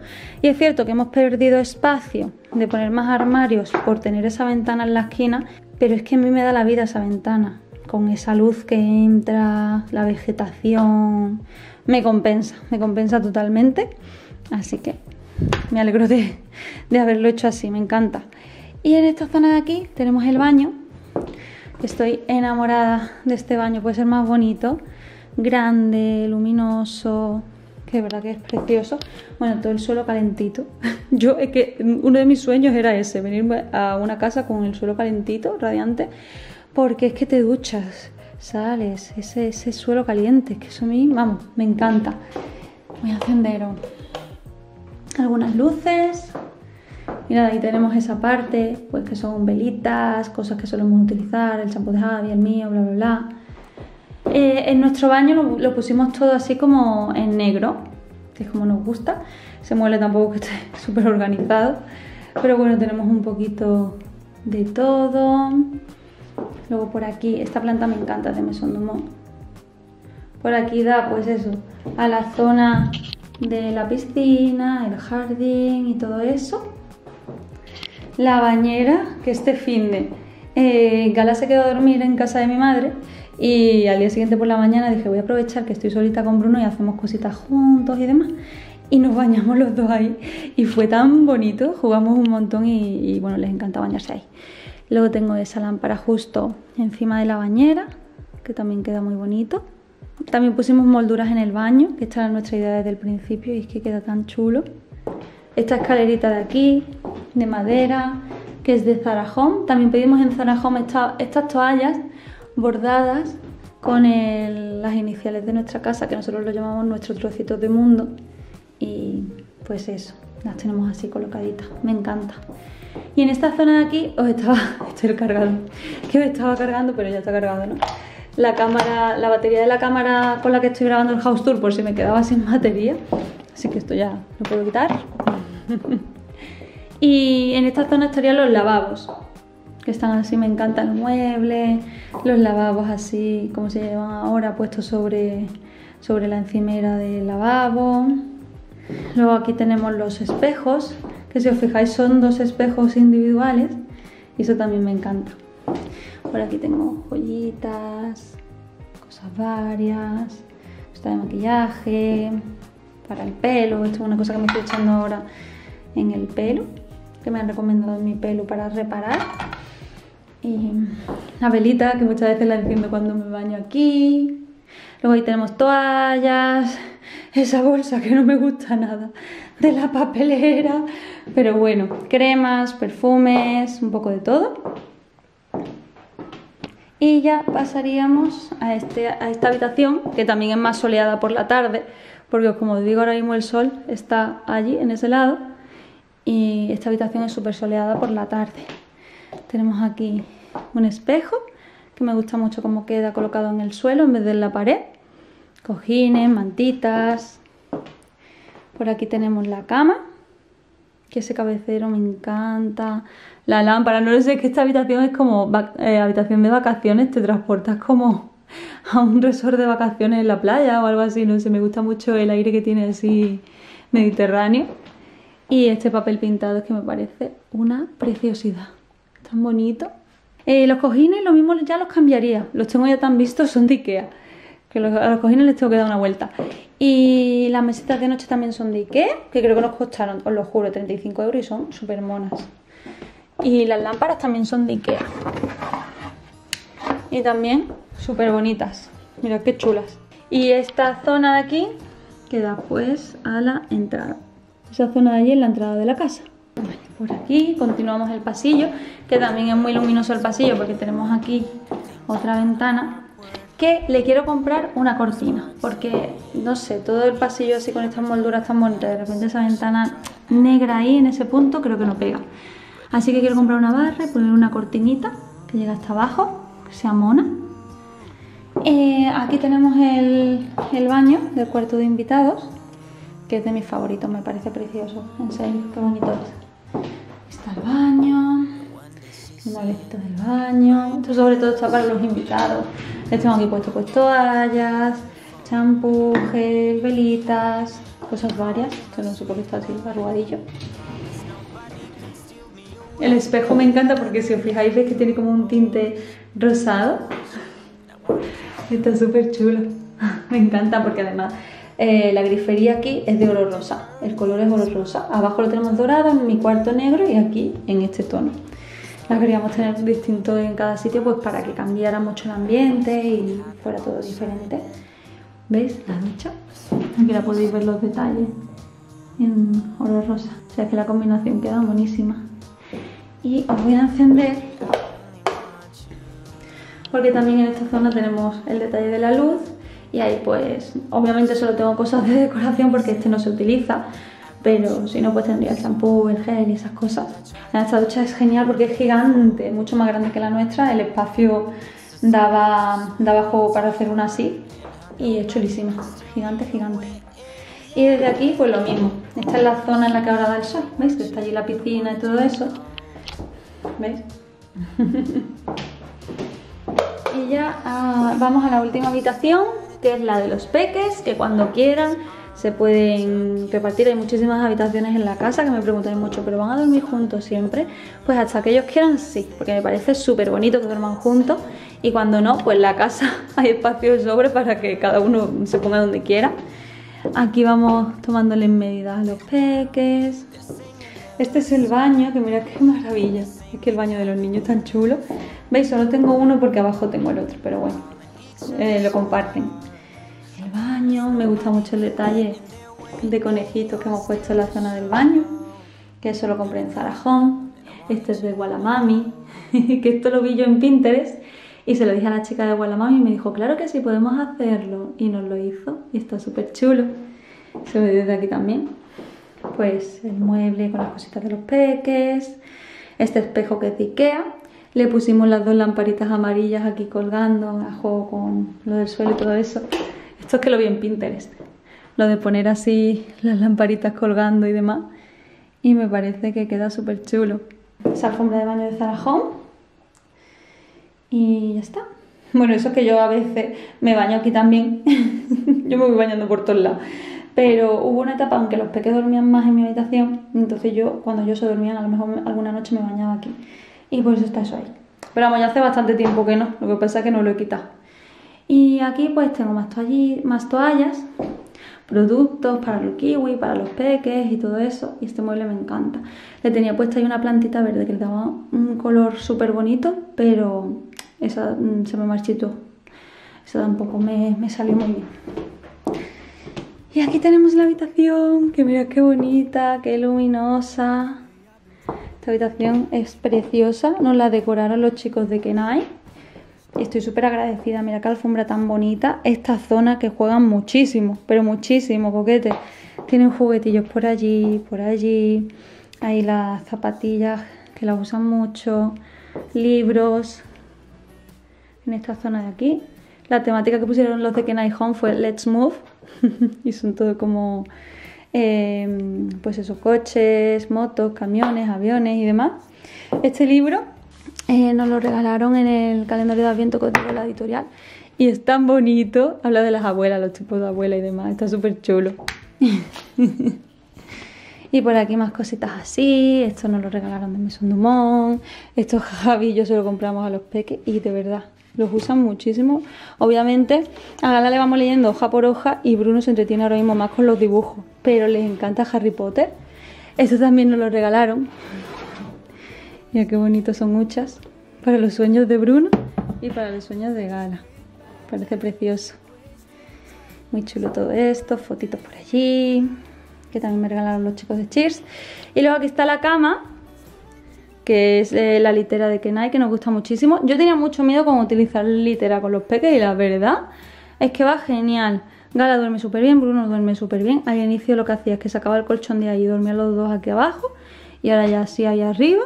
Y es cierto que hemos perdido espacio de poner más armarios por tener esa ventana en la esquina, pero es que a mí me da la vida esa ventana. Con esa luz que entra, la vegetación, me compensa, me compensa totalmente. Así que me alegro de, de haberlo hecho así, me encanta. Y en esta zona de aquí tenemos el baño. Estoy enamorada de este baño, puede ser más bonito, grande, luminoso, que de verdad que es precioso. Bueno, todo el suelo calentito. Yo es que uno de mis sueños era ese, venirme a una casa con el suelo calentito, radiante, porque es que te duchas, sales, ese, ese suelo caliente, que eso a mí, vamos, me encanta. Voy a encender algunas luces. Y nada, ahí tenemos esa parte, pues que son velitas, cosas que solemos utilizar, el champú de Javi, el mío, bla, bla, bla. Eh, en nuestro baño lo, lo pusimos todo así como en negro, que es como nos gusta. Se mueve tampoco que esté súper organizado. Pero bueno, tenemos un poquito de todo. Luego por aquí, esta planta me encanta, de Maison Dumont. Por aquí da, pues eso, a la zona de la piscina, el jardín y todo eso. La bañera, que este finde eh, Gala se quedó a dormir en casa de mi madre. Y al día siguiente por la mañana dije, voy a aprovechar que estoy solita con Bruno y hacemos cositas juntos y demás. Y nos bañamos los dos ahí. Y fue tan bonito, jugamos un montón y, y bueno, les encanta bañarse ahí. Luego tengo esa lámpara justo encima de la bañera, que también queda muy bonito. También pusimos molduras en el baño, que esta era nuestra idea desde el principio y es que queda tan chulo. Esta escalerita de aquí, de madera, que es de Zara Home. También pedimos en Zara Home esta, estas toallas bordadas con el, las iniciales de nuestra casa, que nosotros lo llamamos nuestro trocito de mundo. Y pues eso, las tenemos así colocaditas, me encanta. Y en esta zona de aquí os estaba, estoy cargado, que os estaba cargando, pero ya está cargado, ¿no? La cámara, la batería de la cámara con la que estoy grabando el house tour, por si me quedaba sin batería. Así que esto ya lo puedo quitar. Y en esta zona estarían los lavabos, que están así, me encantan los muebles, los lavabos así como se llevan ahora, puestos sobre, sobre la encimera del lavabo. Luego aquí tenemos los espejos, que si os fijáis son dos espejos individuales y eso también me encanta. Por aquí tengo joyitas, cosas varias, cosas de maquillaje, para el pelo. Esto es una cosa que me estoy echando ahora en el pelo, que me han recomendado en mi pelo para reparar. Y la velita, que muchas veces la enciendo cuando me baño aquí. Luego ahí tenemos toallas, esa bolsa que no me gusta nada, de la papelera. Pero bueno, cremas, perfumes, un poco de todo. Y ya pasaríamos a, este, a esta habitación, que también es más soleada por la tarde, porque como os digo, ahora mismo el sol está allí, en ese lado. Y esta habitación es súper soleada por la tarde. Tenemos aquí un espejo, que me gusta mucho cómo queda colocado en el suelo en vez de en la pared. Cojines, mantitas. Por aquí tenemos la cama, que ese cabecero me encanta. La lámpara, no sé, es que esta habitación es como eh, habitación de vacaciones, te transportas como a un resort de vacaciones en la playa o algo así, no sé, me gusta mucho el aire que tiene así mediterráneo. Y este papel pintado es que me parece una preciosidad, tan bonito. Eh, los cojines lo mismo ya los cambiaría, los tengo ya tan vistos, son de Ikea, que los, a los cojines les tengo que dar una vuelta. Y las mesitas de noche también son de Ikea, que creo que nos costaron, os lo juro, treinta y cinco euros y son súper monas. Y las lámparas también son de Ikea. Y también súper bonitas. Mirad qué chulas. Y esta zona de aquí queda pues a la entrada. Esa zona de allí es la entrada de la casa. Vale, por aquí continuamos el pasillo, que también es muy luminoso el pasillo porque tenemos aquí otra ventana, que le quiero comprar una cortina, porque no sé, todo el pasillo así con estas molduras tan bonitas, de repente esa ventana negra ahí en ese punto creo que no pega. Así que quiero comprar una barra y poner una cortinita que llega hasta abajo, que sea mona. Eh, aquí tenemos el, el baño del cuarto de invitados, que es de mis favoritos, me parece precioso, en serio, qué bonito es. Está el baño, el mueblecito del baño, esto sobre todo está para los invitados. Les tengo aquí puesto pues toallas, champú, gel, velitas, cosas varias. Esto no sé por qué está así, arrugadillo. El espejo me encanta porque si os fijáis veis que tiene como un tinte rosado. Está súper chulo, me encanta porque además eh, la grifería aquí es de oro rosa, el color es oro rosa. Abajo lo tenemos dorado, en mi cuarto negro y aquí en este tono. Las queríamos tener distintos en cada sitio pues para que cambiara mucho el ambiente y fuera todo diferente. ¿Veis? La ducha. Aquí la podéis ver los detalles en oro rosa. O sea que la combinación queda buenísima. Y os voy a encender porque también en esta zona tenemos el detalle de la luz. Y ahí pues obviamente solo tengo cosas de decoración porque este no se utiliza, pero si no pues tendría el champú, el gel y esas cosas. Esta ducha es genial porque es gigante, mucho más grande que la nuestra. El espacio daba, daba juego para hacer una así y es chulísima, gigante, gigante. Y desde aquí pues lo mismo. Esta es la zona en la que ahora da el sol, ¿veis? Que está allí la piscina y todo eso, ¿veis? Y ya ah, vamos a la última habitación, que es la de los peques, que cuando quieran se pueden repartir. Hay muchísimas habitaciones en la casa que me preguntáis mucho, pero ¿van a dormir juntos siempre? Pues hasta que ellos quieran sí, porque me parece súper bonito que duerman juntos, y cuando no, pues la casa hay espacio de sobre para que cada uno se ponga donde quiera. Aquí vamos tomándoles medidas a los peques. Este es el baño, que mirad qué maravilla. Es que el baño de los niños es tan chulo. ¿Veis? Solo tengo uno porque abajo tengo el otro, pero bueno, eh, lo comparten. El baño, me gusta mucho el detalle de conejitos que hemos puesto en la zona del baño, que eso lo compré en Zara Home. Este es de Guau la mami, que esto lo vi yo en Pinterest y se lo dije a la chica de Guau la mami y me dijo, claro que sí, podemos hacerlo, y nos lo hizo y está súper chulo. Se ve desde aquí también. Pues el mueble con las cositas de los peques. Este espejo que es de Ikea. Le pusimos las dos lamparitas amarillas aquí colgando, a juego con lo del suelo y todo eso. Esto es que lo vi en Pinterest, lo de poner así las lamparitas colgando y demás. Y me parece que queda súper chulo. Esa alfombra de baño de Zarajón. Y ya está. Bueno, eso es que yo a veces me baño aquí también. Yo me voy bañando por todos lados. Pero hubo una etapa aunque los peques dormían más en mi habitación, entonces yo, cuando yo se dormían, a lo mejor alguna noche me bañaba aquí. Y por eso está eso ahí. Pero vamos, ya hace bastante tiempo que no, lo que pasa es que no lo he quitado. Y aquí pues tengo más, toalli, más toallas, productos para los kiwi, para los peques y todo eso. Y este mueble me encanta. Le tenía puesta ahí una plantita verde que le daba un color súper bonito, pero esa se me marchitó. Eso tampoco me, me salió muy bien. Y aquí tenemos la habitación, que mirad qué bonita, qué luminosa. Esta habitación es preciosa, nos la decoraron los chicos de Kenay. Estoy súper agradecida, mirad qué alfombra tan bonita. Esta zona que juegan muchísimo, pero muchísimo, coquete. Tienen juguetillos por allí, por allí. Hay las zapatillas que las usan mucho, libros. En esta zona de aquí. La temática que pusieron los de Kenay Home fue Let's Move. Y son todo como, eh, pues esos coches, motos, camiones, aviones y demás. Este libro eh, nos lo regalaron en el calendario de Adviento con la editorial. Y es tan bonito, habla de las abuelas, los tipos de abuela y demás, está súper chulo. Y por aquí más cositas así, esto nos lo regalaron de Maison Dumont. Esto Javi y yo se lo compramos a los peques y de verdad los usan muchísimo. Obviamente a Gala le vamos leyendo hoja por hoja y Bruno se entretiene ahora mismo más con los dibujos, pero les encanta Harry Potter. Esto también nos lo regalaron. Mira qué bonitos son huchas para los sueños de Bruno y para los sueños de Gala. Parece precioso. Muy chulo todo esto, fotitos por allí, que también me regalaron los chicos de Cheers. Y luego aquí está la cama, que es eh, la litera de Kenay, que nos gusta muchísimo. Yo tenía mucho miedo con utilizar litera con los peques y la verdad es que va genial. Gala duerme súper bien, Bruno duerme súper bien. Al inicio lo que hacía es que sacaba el colchón de ahí y dormían los dos aquí abajo, y ahora ya sí ahí arriba,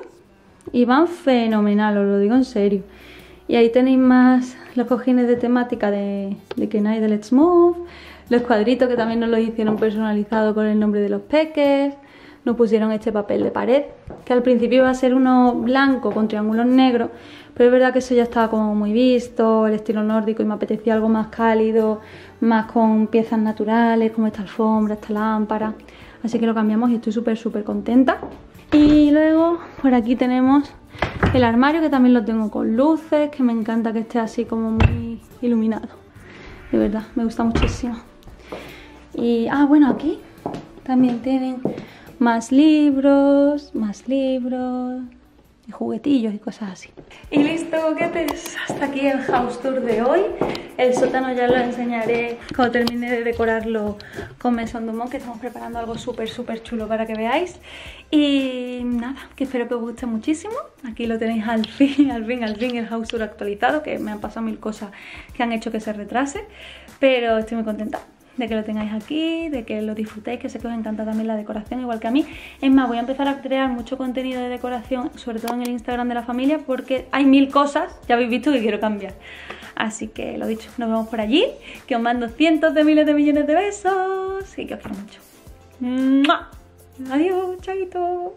y van fenomenal, os lo digo en serio. Y ahí tenéis más los cojines de temática de, de Kenay, de Let's Move, los cuadritos que también nos los hicieron personalizados con el nombre de los peques. Nos pusieron este papel de pared, que al principio iba a ser uno blanco con triángulos negros, pero es verdad que eso ya estaba como muy visto, el estilo nórdico, y me apetecía algo más cálido, más con piezas naturales, como esta alfombra, esta lámpara. Así que lo cambiamos y estoy súper, súper contenta. Y luego por aquí tenemos el armario, que también lo tengo con luces, que me encanta que esté así como muy iluminado. De verdad, me gusta muchísimo. Y, ah, bueno, aquí también tienen más libros, más libros, y juguetillos y cosas así. Y listo, coquetes, hasta aquí el house tour de hoy. El sótano ya lo enseñaré cuando termine de decorarlo con Maison Dumont, que estamos preparando algo súper súper chulo para que veáis. Y nada, que espero que os guste muchísimo. Aquí lo tenéis al fin, al fin, al fin el house tour actualizado, que me han pasado mil cosas que han hecho que se retrase, pero estoy muy contenta de que lo tengáis aquí, de que lo disfrutéis, que sé que os encanta también la decoración, igual que a mí. Es más, voy a empezar a crear mucho contenido de decoración, sobre todo en el Instagram de la familia, porque hay mil cosas, ya habéis visto, que quiero cambiar. Así que lo dicho, nos vemos por allí, que os mando cientos de miles de millones de besos y que os quiero mucho. ¡Mua! Adiós, chaito.